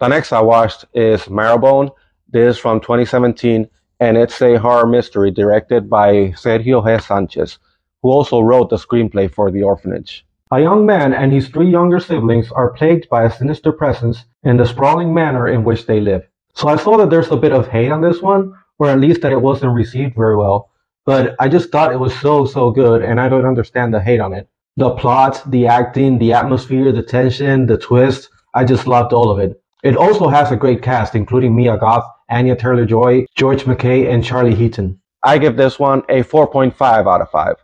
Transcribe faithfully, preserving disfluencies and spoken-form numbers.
The next I watched is Marrowbone. This is from twenty seventeen, and it's a horror mystery directed by Sergio G. Sanchez, who also wrote the screenplay for The Orphanage. A young man and his three younger siblings are plagued by a sinister presence in the sprawling manor in which they live. So I saw that there's a bit of hate on this one, or at least that it wasn't received very well, but I just thought it was so, so good, and I don't understand the hate on it. The plot, the acting, the atmosphere, the tension, the twist, I just loved all of it. It also has a great cast, including Mia Goth, Anya Taylor-Joy, George McKay, and Charlie Heaton. I give this one a four point five out of five.